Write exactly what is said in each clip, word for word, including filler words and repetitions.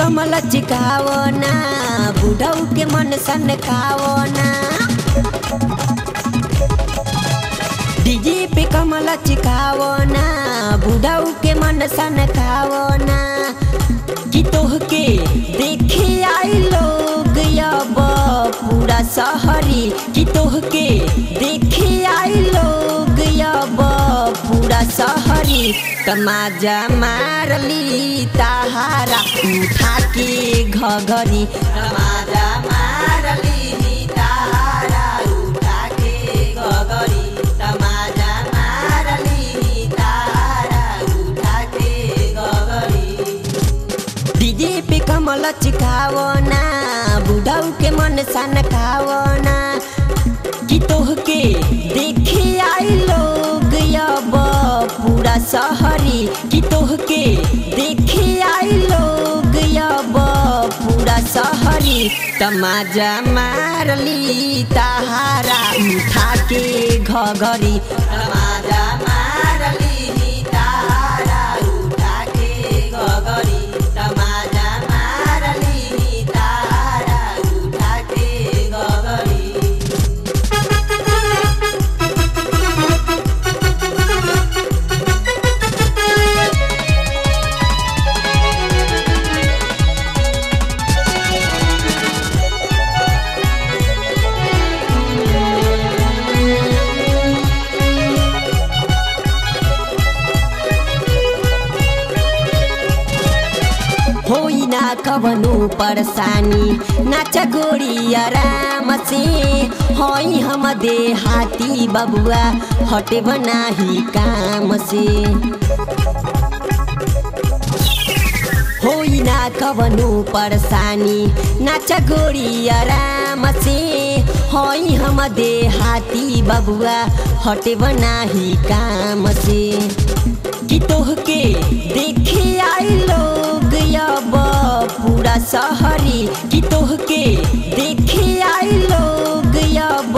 कमर लचकावो ना, बुढ़ऊ के मन सन खावो ना। डीजे पे कमर लचकावो ना, बुढ़ऊ के मन सन खावो ना। कि तोह के देखे आई लोग अब पूरा शहरी, कि तोह के देखे आई लोग अब पूरा शहरी। तमाजा मारली ताहारा उठा के घघरी, तमाजा मारली ताहारा उठा के घघरी, तमाजा मारली ताहारा उठा के घघरी। डीजे पे कमर लचकावो ना, बुढ़ऊ के मन सन खावो ना। कि तोहके देखे आई लोग अब पूरा शहरी, कि तोहके देखे आई लोग अब पूरा शहरी। तमाजा मारली ताहारा उठा के घघरी, तमाजा मारली ताहारा उठा के घघरी, तमाजा मारली ताहारा उठा के घघरी। होई ना कवनो परेशानी, नाच गोरिया राम से। होई हम देहाती बबुआ, हटे बनाही काम से। होई ना कवनो परेशानी, नाच गोरिया राम से। होई हम देहाती बबुआ, हटे बनाही काम से। कि तोहके देखे आई लोग अब पूरा शहरी, कि तोहके देखे आई लोग अब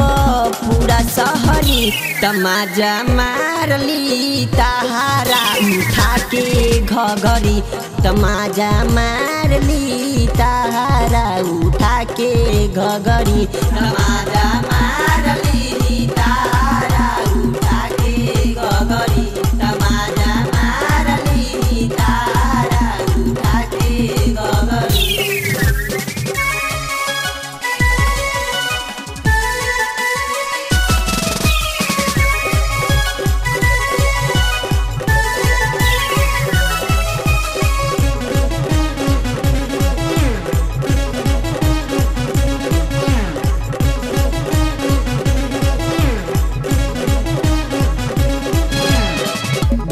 पूरा शहरी। तमाजा मारली ताहारा उठा के घघरी, तमाजा मारली ताहारा उठा के घघरी, तमाजा मारली ताहारा उठा के घघरी।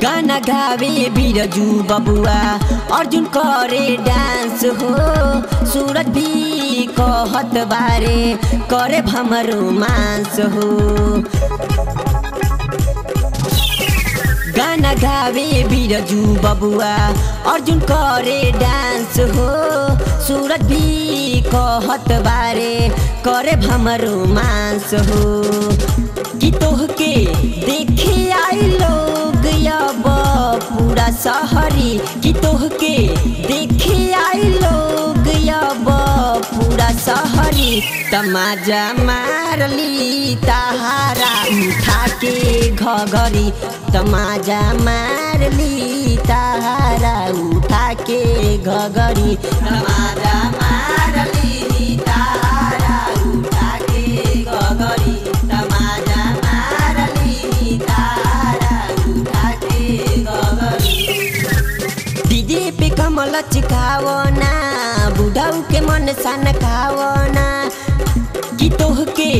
गाना गावे बिरजू बबुआ, अर्जुन करे डांस हो। सूरज भी कहत बारे करे भमरो मांस हो। गाना गावे बिरजू बबुआ, अर्जुन करे डांस हो। सूरज भी कहत बारे करे भमरो मांस हो। कि तोहके देखे आई लोग अब पूरा शहरी, कि तोहके देखे आई लोग अब पूरा शहरी। तमाजा मारली ताहारा उठा के घघरी, तमाजा मारली ताहारा उठा के घघरी, तमाजा मारली ताहारा उठा के घघरी। डीजे पे कमर लचकावो ना, बुढ़ऊ के मन सन खावो ना। कि तोहके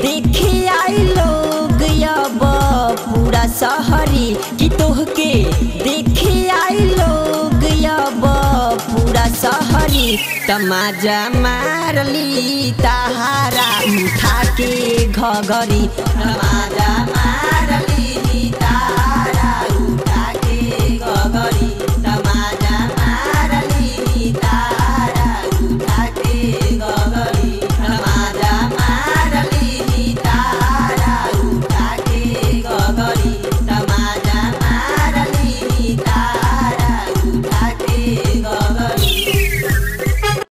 देखे आई लोग तमाजा मारली तहारा उठा के घगरी तमाजा मारली।